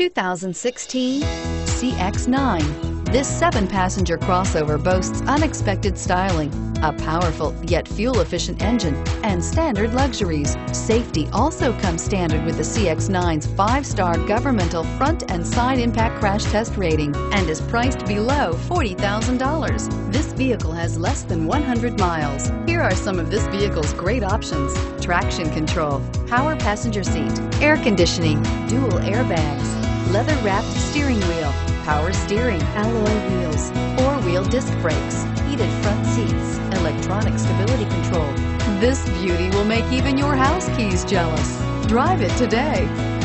2016 CX-9. This 7-passenger crossover boasts unexpected styling, a powerful yet fuel-efficient engine, and standard luxuries. Safety also comes standard with the CX-9's 5-star governmental front and side impact crash test rating and is priced below $40,000. This vehicle has less than 100 miles. Here are some of this vehicle's great options: traction control, power passenger seat, air conditioning, dual airbags, leather-wrapped steering wheel, power steering, alloy wheels, four-wheel disc brakes, heated front seats, electronic stability control. This beauty will make even your house keys jealous. Drive it today.